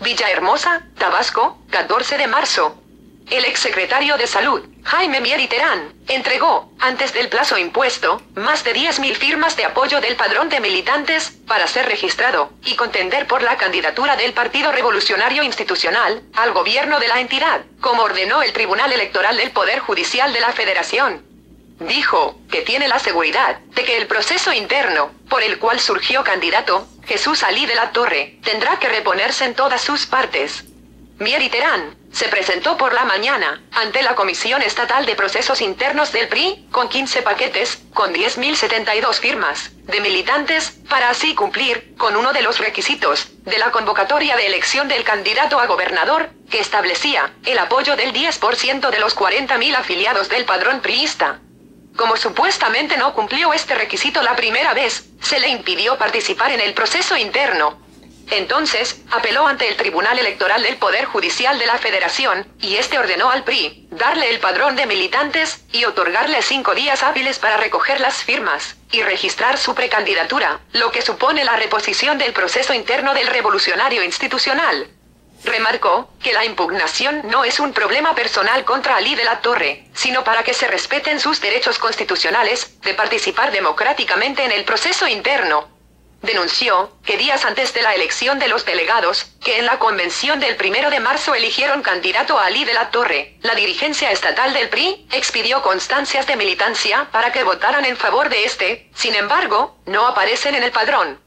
Villahermosa, Tabasco, 14 de marzo. El exsecretario de Salud, Jaime Mier y Terán, entregó, antes del plazo impuesto, más de 10.000 firmas de apoyo del padrón de militantes, para ser registrado, y contender por la candidatura del Partido Revolucionario Institucional, al gobierno de la entidad, como ordenó el Tribunal Electoral del Poder Judicial de la Federación. Dijo, que tiene la seguridad, de que el proceso interno, por el cual surgió candidato, Jesús Alí de la Torre, tendrá que reponerse en todas sus partes. Mier y Terán se presentó por la mañana, ante la Comisión Estatal de Procesos Internos del PRI, con 15 paquetes, con 10.072 firmas, de militantes, para así cumplir, con uno de los requisitos, de la convocatoria de elección del candidato a gobernador, que establecía, el apoyo del 10% de los 40.000 afiliados del padrón priista. Como supuestamente no cumplió este requisito la primera vez, se le impidió participar en el proceso interno. Entonces, apeló ante el Tribunal Electoral del Poder Judicial de la Federación, y este ordenó al PRI, darle el padrón de militantes, y otorgarle 5 días hábiles para recoger las firmas, y registrar su precandidatura, lo que supone la reposición del proceso interno del Revolucionario Institucional. Remarcó, que la impugnación no es un problema personal contra Alí de la Torre, sino para que se respeten sus derechos constitucionales, de participar democráticamente en el proceso interno. Denunció, que días antes de la elección de los delegados, que en la convención del 1 de marzo eligieron candidato a Alí de la Torre, la dirigencia estatal del PRI, expidió constancias de militancia para que votaran en favor de este, sin embargo, no aparecen en el padrón.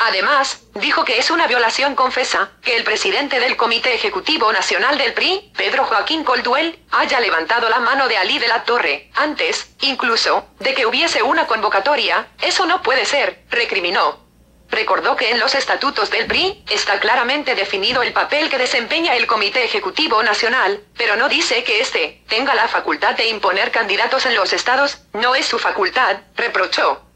Además, dijo que es una violación confesa, que el presidente del Comité Ejecutivo Nacional del PRI, Pedro Joaquín Coldwell, haya levantado la mano de Alí de la Torre, antes, incluso, de que hubiese una convocatoria, eso no puede ser, recriminó. Recordó que en los estatutos del PRI, está claramente definido el papel que desempeña el Comité Ejecutivo Nacional, pero no dice que este, tenga la facultad de imponer candidatos en los estados, no es su facultad, reprochó.